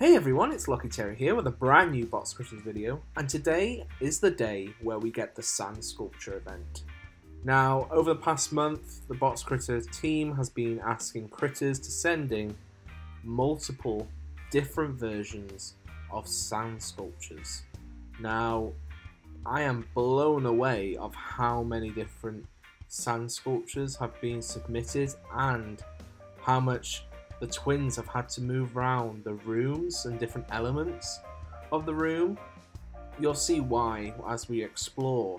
Hey everyone, it's Loki Terry here with a brand new bot sculptures video, and today is the day where we get the sand sculpture event. Now, over the past month, the bot sculptures team has been asking critters to send in multiple different versions of sand sculptures. Now, I am blown away of how many different sand sculptures have been submitted and how much the twins have had to move around the rooms and different elements of the room. You'll see why as we explore,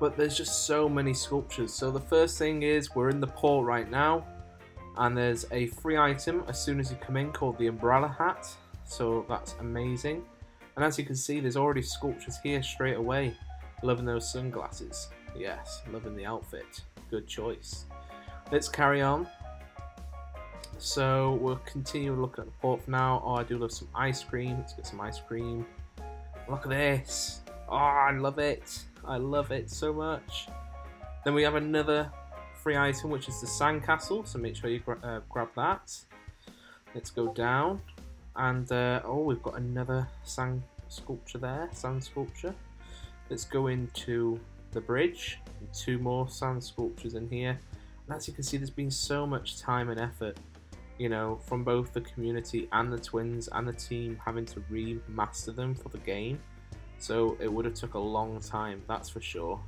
but there's just so many sculptures. So the first thing is we're in the port right now, and there's a free item as soon as you come in called the umbrella hat, so that's amazing. And as you can see, there's already sculptures here straight away. Loving those sunglasses, yes, loving the outfit, good choice. Let's carry on. So we'll continue looking at the port for now. Oh, I do love some ice cream. Let's get some ice cream. Look at this. Oh, I love it. I love it so much. Then we have another free item, which is the sandcastle. So make sure you grab that. Let's go down. And, oh, we've got another sand sculpture there. Sand sculpture. Let's go into the bridge. And two more sand sculptures in here. And as you can see, there's been so much time and effort, you know, from both the community and the twins and the team having to remaster them for the game, so it would have took a long time, that's for sure.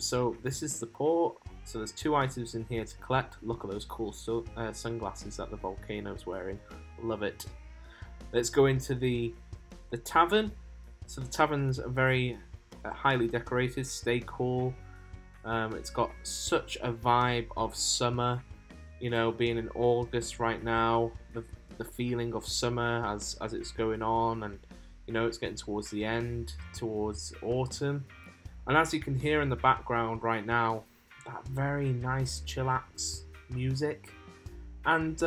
So this is the port, so there's two items in here to collect. Look at those cool sunglasses that the volcano's wearing, love it. Let's go into the tavern. So the tavern's very highly decorated, stay cool. It's got such a vibe of summer. You know, being in August right now, the feeling of summer as it's going on, and you know, it's getting towards the end, towards autumn. And as you can hear in the background right now, that very nice chillax music. And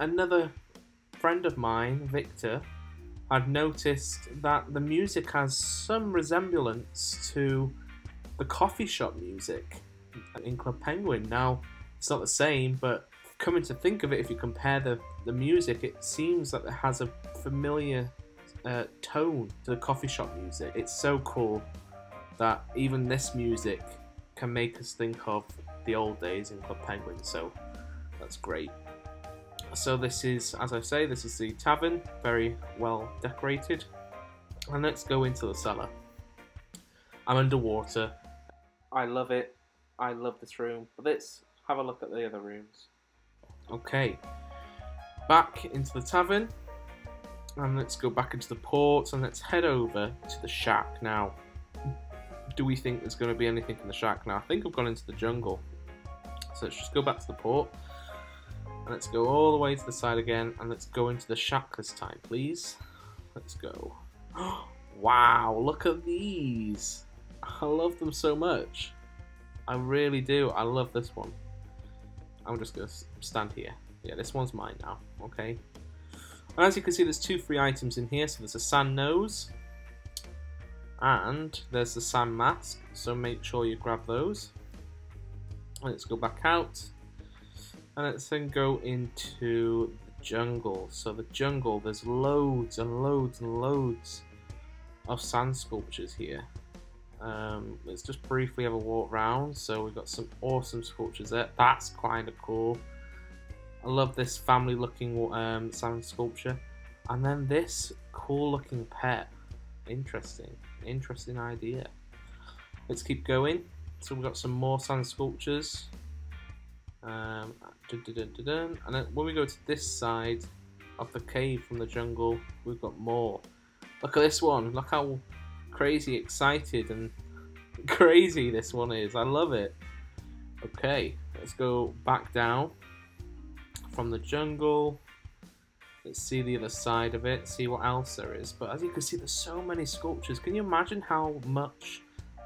another friend of mine, Victor, had noticed that the music has some resemblance to the coffee shop music in Club Penguin. Now, it's not the same, but coming to think of it, if you compare the music, it seems that it has a familiar tone to the coffee shop music. It's so cool that even this music can make us think of the old days in Club Penguin, so that's great. So this is, as I say, this is the tavern, very well decorated. And let's go into the cellar. I'm underwater. I love it. I love this room, but it's have a look at the other rooms. Okay, back into the tavern, and let's go back into the port, and let's head over to the shack now. Do we think there's going to be anything in the shack now? I think I've gone into the jungle. So let's just go back to the port, and let's go all the way to the side again, and let's go into the shack this time, please. Let's go. Wow, look at these. I love them so much. I really do. I love this one. I'm just going to stand here. Yeah, this one's mine now, okay? And as you can see, there's two free items in here. So there's a sand nose, and there's the sand mask. So make sure you grab those. Let's go back out, and let's then go into the jungle. So the jungle, there's loads and loads and loads of sand sculptures here. Let's just briefly have a walk around. So we've got some awesome sculptures there. That's kind of cool. I love this family looking sand sculpture, and then this cool looking pet. Interesting idea. Let's keep going. So we've got some more sand sculptures, and then when we go to this side of the cave from the jungle, we've got more. Look at this one. Look how crazy excited and crazy this one is. I love it. Okay, let's go back down from the jungle. Let's see the other side of it, see what else there is. But as you can see, there's so many sculptures. Can you imagine how much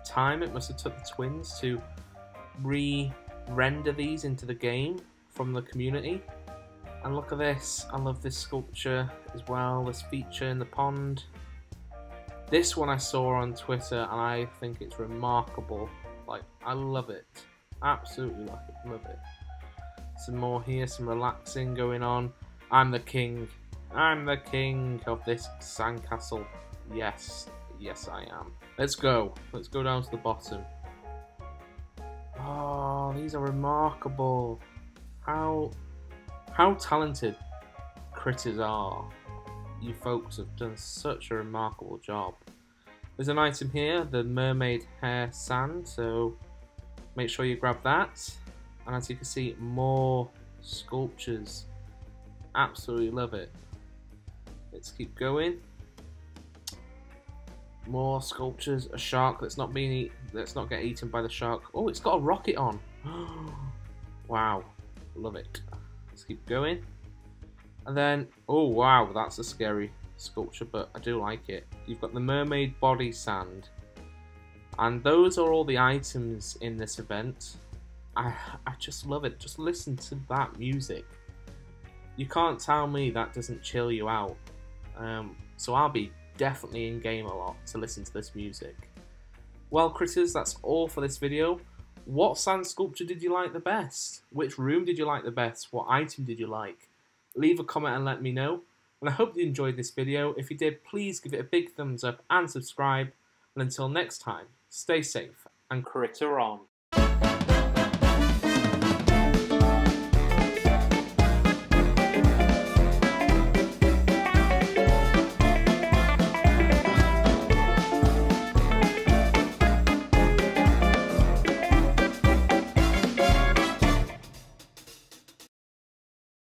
time it must have took the twins to re-render these into the game from the community? And look at this. I love this sculpture as well, this feature in the pond. This one I saw on Twitter, and I think it's remarkable. Like, I love it. Absolutely love it. Some more here, some relaxing going on. I'm the king. I'm the king of this sandcastle. Yes, yes I am. Let's go. Let's go down to the bottom. Oh, these are remarkable. How talented critters are. You folks have done such a remarkable job. There's an item here, the mermaid hair sand, so make sure you grab that. And as you can see, more sculptures. Absolutely love it. Let's keep going. More sculptures, a shark that's not get eaten by the shark. Oh, it's got a rocket on. Wow, love it. Let's keep going. And then, oh wow, that's a scary sculpture, but I do like it. You've got the mermaid body sand. And those are all the items in this event. I just love it. Just listen to that music. You can't tell me that doesn't chill you out. So I'll be definitely in game a lot to listen to this music. Well critters, that's all for this video. What sand sculpture did you like the best? Which room did you like the best? What item did you like? Leave a comment and let me know. And I hope you enjoyed this video. If you did, please give it a big thumbs up and subscribe. And until next time, stay safe and critter on.